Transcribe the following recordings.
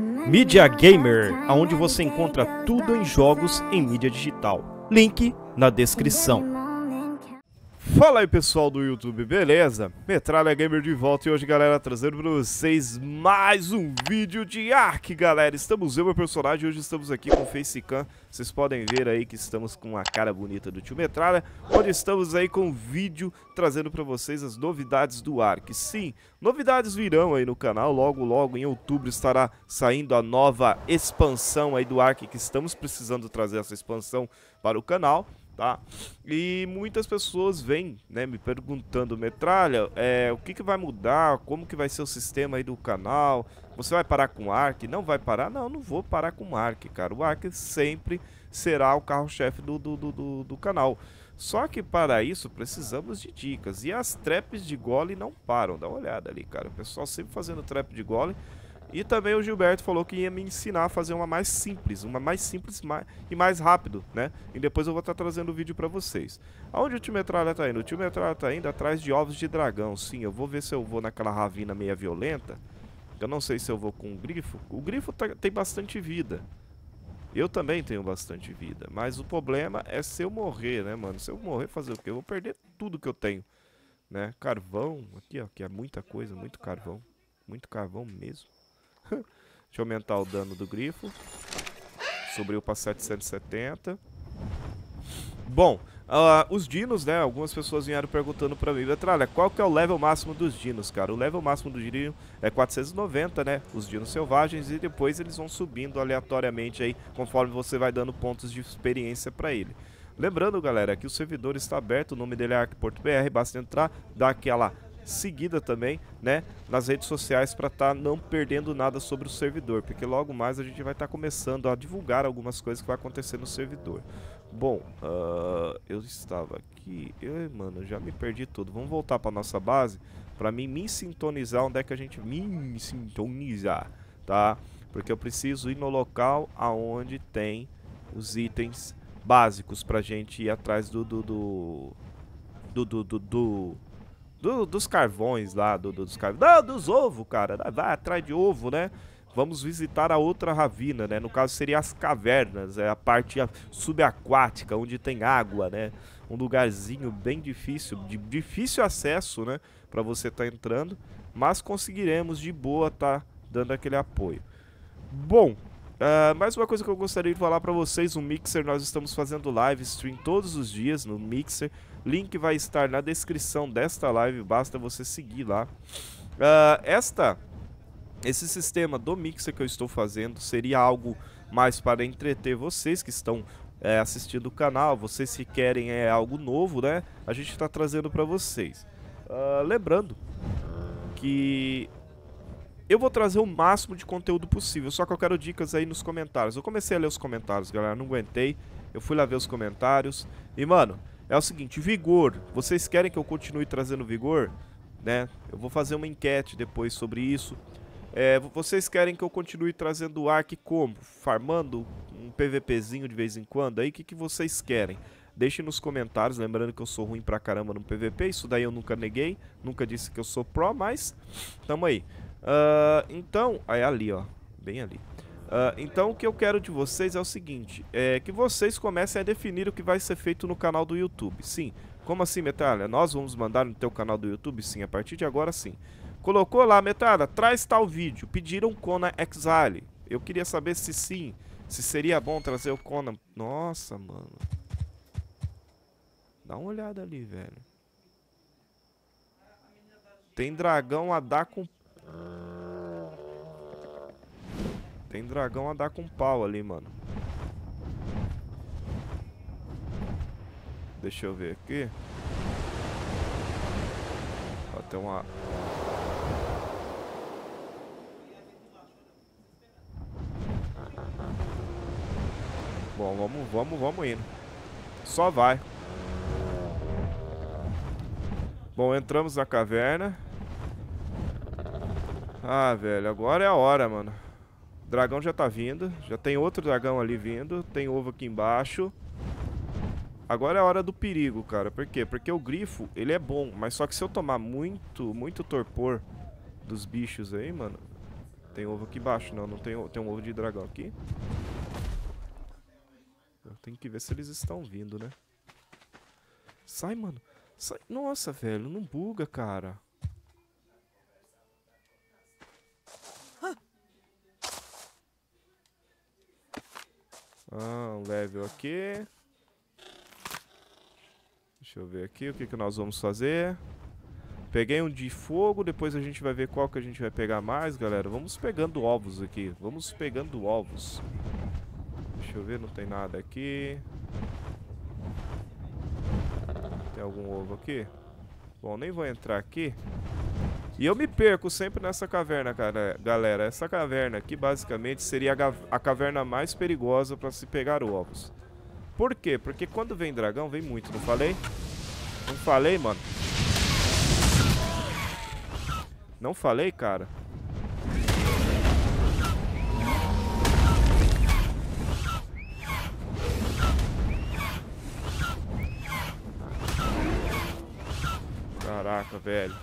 Media Gamer, onde você encontra tudo em jogos em mídia digital. Link na descrição. Fala aí, pessoal do YouTube, beleza? Metralha Gamer de volta e hoje, galera, trazendo para vocês mais um vídeo de Ark, galera. Estamos eu, meu personagem, hoje estamos aqui com o Facecam. Vocês podem ver aí que estamos com a cara bonita do tio Metralha, onde estamos aí com um vídeo trazendo para vocês as novidades do Ark. Sim, novidades virão aí no canal, logo em outubro estará saindo a nova expansão aí do Ark, que estamos precisando trazer essa expansão para o canal. Tá? E muitas pessoas vêm, né, me perguntando: Metralha, o que vai mudar? Como que vai ser o sistema aí do canal? Você vai parar com o Ark? Não vai parar? Não, não vou parar com o Ark, cara. O Ark sempre será o carro-chefe do canal. Só que para isso precisamos de dicas. E as traps de gole não param. Dá uma olhada ali, cara. O pessoal sempre fazendo trap de gole. E também o Gilberto falou que ia me ensinar a fazer uma mais simples e mais rápido, né? E depois eu vou estar trazendo o vídeo pra vocês. Aonde o tio Metralha tá indo? O tio Metralha tá indo atrás de ovos de dragão. Sim, eu vou ver se eu vou naquela ravina meia violenta. Eu não sei se eu vou com o grifo. O grifo tem bastante vida. Eu também tenho bastante vida. Mas o problema é se eu morrer, né, mano? Se eu morrer, fazer o quê? Eu vou perder tudo que eu tenho, né? Carvão, aqui ó, que é muita coisa, muito carvão. Muito carvão mesmo. Deixa eu aumentar o dano do grifo. Subiu para 770. Bom, os dinos, né? Algumas pessoas vieram perguntando para mim: Metralha, qual que é o level máximo dos dinos, cara? O level máximo do dino é 490, né? Os dinos selvagens. E depois eles vão subindo aleatoriamente aí, conforme você vai dando pontos de experiência para ele. Lembrando, galera, que o servidor está aberto. O nome dele é Arquiport BR. Basta entrar, dar aquela seguida também, né, nas redes sociais para estar não perdendo nada sobre o servidor, porque logo mais a gente vai estar começando a divulgar algumas coisas que vai acontecer no servidor. Bom, eu estava aqui, mano, já me perdi tudo. Vamos voltar para nossa base para mim me sintonizar, onde é que a gente me sintonizar, tá? Porque eu preciso ir no local aonde tem os itens básicos pra gente ir atrás dos carvões lá, dos carvões. Não, dos ovos, cara. Vai atrás de ovo, né? Vamos visitar a outra ravina, né? No caso, seria as cavernas, é a parte subaquática, onde tem água, né? Um lugarzinho bem difícil, de difícil acesso, né? Pra você tá entrando. Mas conseguiremos de boa tá dando aquele apoio. Bom, mais uma coisa que eu gostaria de falar pra vocês: o Mixer, nós estamos fazendo live stream todos os dias no Mixer. Link vai estar na descrição desta live, basta você seguir lá. Esse sistema do Mixer que eu estou fazendo seria algo mais para entreter vocês que estão assistindo o canal, vocês que querem algo novo, né? A gente está trazendo para vocês. Lembrando que eu vou trazer o máximo de conteúdo possível, só que eu quero dicas aí nos comentários. Eu comecei a ler os comentários, galera, não aguentei. Eu fui lá ver os comentários e, mano, é o seguinte: vigor. Vocês querem que eu continue trazendo vigor, né? Eu vou fazer uma enquete depois sobre isso. Vocês querem que eu continue trazendo Ark como? Farmando um PVPzinho de vez em quando? Aí o que vocês querem? Deixem nos comentários. Lembrando que eu sou ruim pra caramba no PVP. Isso daí eu nunca neguei. Nunca disse que eu sou pró, mas tamo aí. Então, é ali, ó. Bem ali. Então o que eu quero de vocês é o seguinte: que vocês comecem a definir o que vai ser feito no canal do YouTube. Sim, como assim, Metralha? Nós vamos mandar no teu canal do YouTube? Sim, a partir de agora sim. Colocou lá, Metralha, traz tal vídeo. Pediram Conan Exile. Eu queria saber se sim, se seria bom trazer o Conan. Nossa, mano, dá uma olhada ali, velho. Tem dragão a dar com... Tem dragão a dar com pau ali, mano. Deixa eu ver aqui. Ó, tem uma... Bom, vamos indo. Só vai. Bom, entramos na caverna. Ah, velho, agora é a hora, mano. Dragão já tá vindo, já tem outro dragão ali vindo, tem ovo aqui embaixo. Agora é a hora do perigo, cara. Por quê? Porque o grifo, ele é bom, mas só que se eu tomar muito torpor dos bichos aí, mano, Tem ovo aqui embaixo, não tem, tem um ovo de dragão aqui. Eu tenho que ver se eles estão vindo, né? Sai, mano. Sai. Nossa, velho, não buga, cara. Ah, um level aqui. Deixa eu ver aqui o que, que nós vamos fazer. Peguei um de fogo, depois a gente vai ver qual que a gente vai pegar mais, galera. Vamos pegando ovos aqui, vamos pegando ovos. Deixa eu ver, não tem nada aqui. Tem algum ovo aqui? Bom, nem vou entrar aqui. E eu me perco sempre nessa caverna, cara, galera. Essa caverna aqui, basicamente, seria a caverna mais perigosa para se pegar ovos. Por quê? Porque quando vem dragão, vem muito, não falei? Não falei, mano? Não falei, cara? Caraca, velho.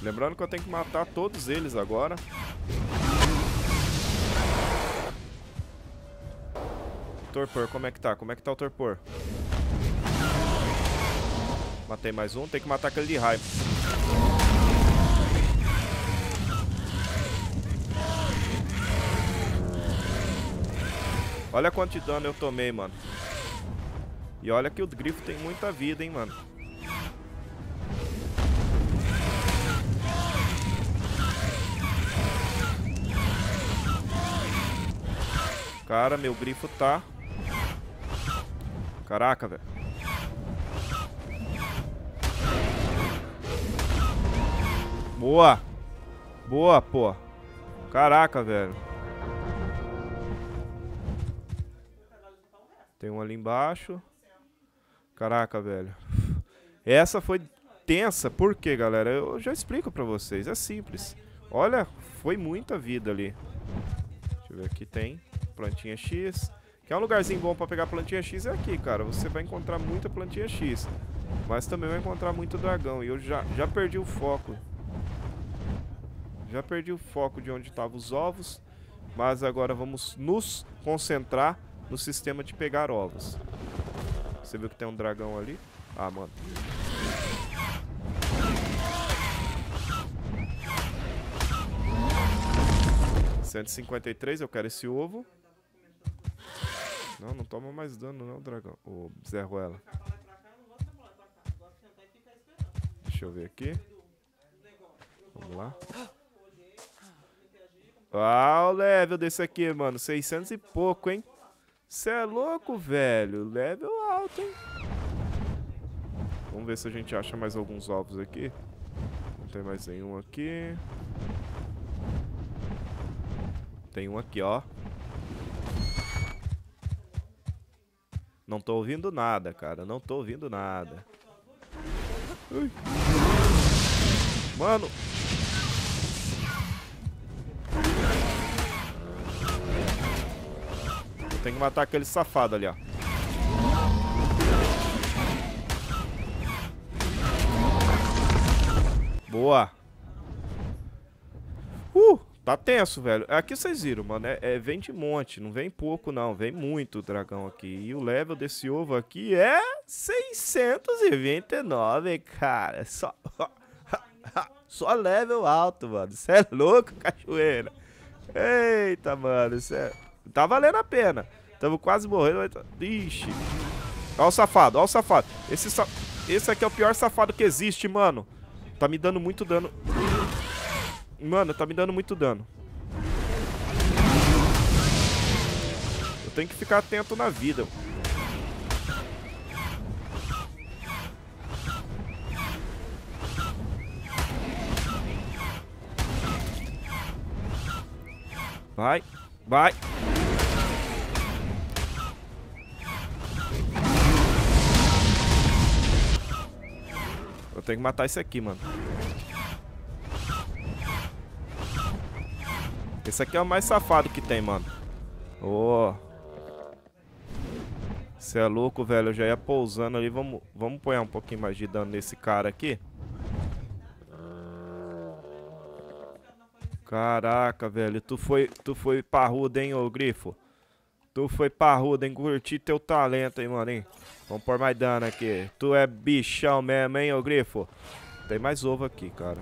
Lembrando que eu tenho que matar todos eles agora. Torpor, como é que tá? Como é que tá o torpor? Matei mais um, tem que matar aquele de raiva. Olha quanto de dano eu tomei, mano. E olha que o grifo tem muita vida, hein, mano. Cara, meu grifo tá... Caraca, velho. Boa. Boa, pô. Caraca, velho. Tem um ali embaixo. Caraca, velho. Essa foi tensa. Por quê, galera? Eu já explico pra vocês. É simples. Olha, foi muita vida ali. Deixa eu ver aqui, tem... plantinha X, que é um lugarzinho bom pra pegar plantinha X, é aqui, cara. Você vai encontrar muita plantinha X, mas também vai encontrar muito dragão. E eu já perdi o foco. Já perdi o foco de onde estavam os ovos. Mas agora vamos nos concentrar no sistema de pegar ovos. Você viu que tem um dragão ali? Ah, mano. R$153, eu quero esse ovo. Não, não toma mais dano, não, dragão. Ô, Zé Ruela. Deixa eu ver aqui. Vamos lá. Ah, o level desse aqui, mano. 600 e pouco, hein? Cê é louco, velho. Level alto, hein? Vamos ver se a gente acha mais alguns ovos aqui. Não tem mais nenhum aqui. Tem um aqui, ó. Não tô ouvindo nada, cara. Não tô ouvindo nada. Ui. Mano. Eu tenho que matar aquele safado ali, ó. Boa. Tá tenso, velho. Aqui vocês viram, mano. Vem de monte. Não vem pouco, não. Vem muito o dragão aqui. E o level desse ovo aqui é 629, cara. Só level alto, mano. Cê é louco, cachoeira. Eita, mano. Tá valendo a pena. Tamo quase morrendo. Ixi. Ó o safado, ó o safado. Esse aqui é o pior safado que existe, mano. Tá me dando muito dano. Mano, tá me dando muito dano. Eu tenho que ficar atento na vida. Vai, vai. Eu tenho que matar esse aqui, mano. Esse aqui é o mais safado que tem, mano. Oh. Você é louco, velho. Eu já ia pousando ali. Vamos pôr um pouquinho mais de dano nesse cara aqui. Caraca, velho. Tu foi parrudo, hein, ô Grifo. Tu foi parrudo, hein. Curti teu talento, hein, mano, hein. Vamos pôr mais dano aqui. Tu é bichão mesmo, hein, ô Grifo. Tem mais ovo aqui, cara.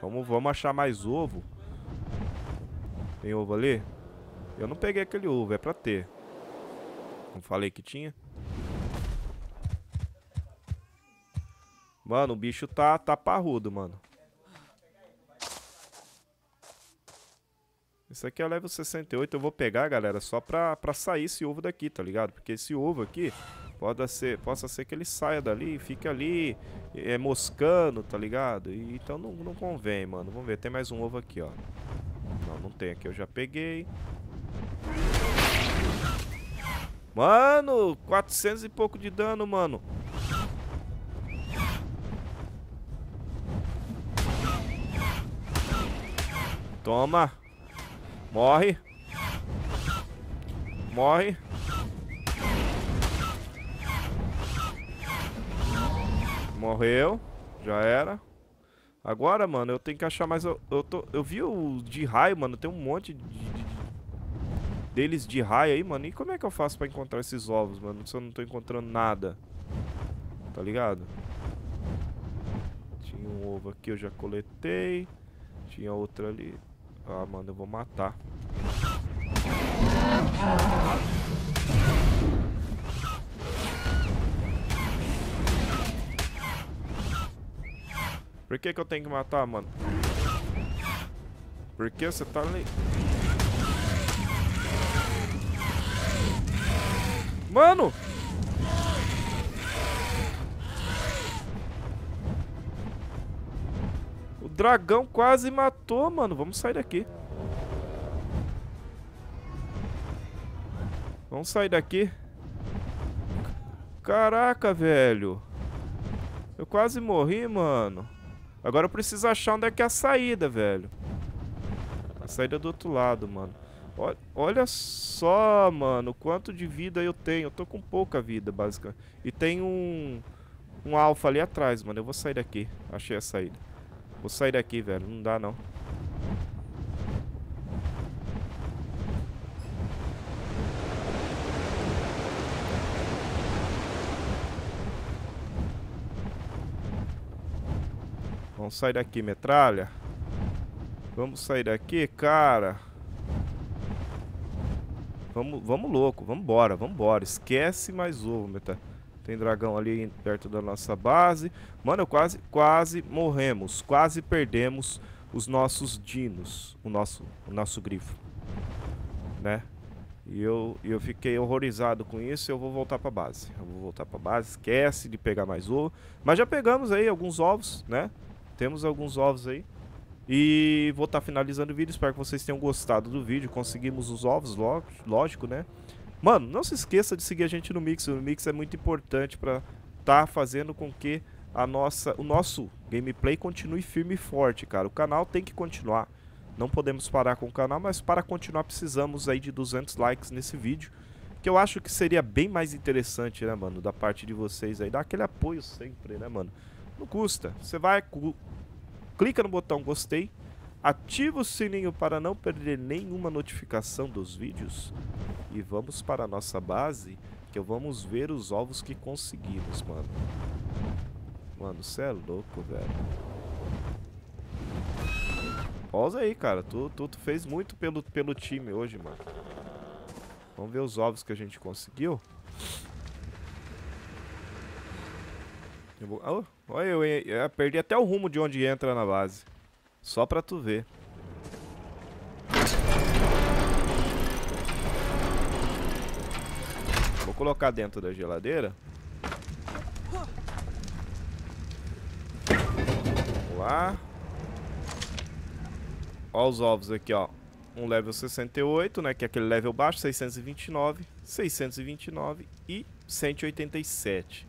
Vamos achar mais ovo. Tem ovo ali? Eu não peguei aquele ovo, é pra ter. Não falei que tinha? Mano, o bicho tá parrudo, mano. Isso aqui é level 68, eu vou pegar, galera, só pra sair esse ovo daqui, tá ligado? Porque esse ovo aqui, possa ser que ele saia dali e fique ali moscando, tá ligado? E, então não convém, mano. Vamos ver, tem mais um ovo aqui, ó. Não tem aqui, eu já peguei. Mano, 400 e pouco de dano, mano. Toma. Morre. Morre. Morreu. Já era. Agora, mano, eu tenho que achar mais... Eu vi o de raio, mano. Tem um monte deles de raio aí, mano. E como é que eu faço pra encontrar esses ovos, mano? Se eu não tô encontrando nada. Tá ligado? Tinha um ovo aqui, eu já coletei. Tinha outro ali. Ah, mano, eu vou matar. Por que eu tenho que matar, mano? Por que você tá ali? Mano! O dragão quase matou, mano. Vamos sair daqui. Vamos sair daqui. Caraca, velho. Eu quase morri, mano. Agora eu preciso achar onde é que é a saída, velho. A saída é do outro lado, mano. Olha só, mano, quanto de vida eu tenho. Eu tô com pouca vida, basicamente. E tem um alfa ali atrás, mano. Eu vou sair daqui. Achei a saída. Vou sair daqui, velho. Não dá, não. Vamos sair daqui, metralha. Vamos sair daqui, cara. Vamos louco. Vambora. Esquece mais ovo, metralha. Tem dragão ali perto da nossa base. Mano, eu quase morremos. Quase perdemos os nossos dinos. O nosso grifo. Né? E eu fiquei horrorizado com isso. Eu vou voltar pra base. Esquece de pegar mais ovo. Mas já pegamos aí alguns ovos, né? Temos alguns ovos aí. E vou estar finalizando o vídeo. Espero que vocês tenham gostado do vídeo. Conseguimos os ovos, lógico, né? Mano, não se esqueça de seguir a gente no Mixer. O Mixer é muito importante para estar fazendo com que o nosso gameplay continue firme e forte, cara. O canal tem que continuar. Não podemos parar com o canal, mas para continuar precisamos aí de 200 likes nesse vídeo. Que eu acho que seria bem mais interessante, né, mano? Da parte de vocês aí. Dá aquele apoio sempre, né, mano? Não custa, você vai, clica no botão gostei, ativa o sininho para não perder nenhuma notificação dos vídeos e vamos para a nossa base, que vamos ver os ovos que conseguimos, mano. Mano, você é louco, velho. Pausa aí, cara, tu fez muito pelo time hoje, mano. Vamos ver os ovos que a gente conseguiu. Olha, eu perdi até o rumo de onde entra na base. Só pra tu ver. Vou colocar dentro da geladeira. Vamos lá. Ó os ovos aqui, ó. Um level 68, né? Que é aquele level baixo. 629, 629 e 187.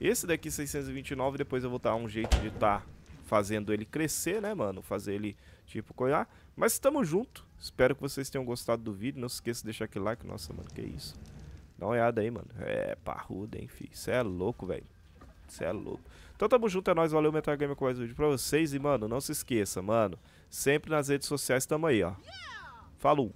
Esse daqui, 629, depois eu vou dar um jeito de estar fazendo ele crescer, né, mano? Fazer ele, tipo, coiar. Mas tamo junto. Espero que vocês tenham gostado do vídeo. Não se esqueça de deixar aquele like. Nossa, mano, que isso. Dá uma olhada aí, mano. É parrudo, hein, filho. Cê é louco, velho. Cê é louco. Então tamo junto, é nóis. Valeu, Metralha Gamer, com mais um vídeo pra vocês. E, mano, não se esqueça, mano. Sempre nas redes sociais tamo aí, ó. Falou!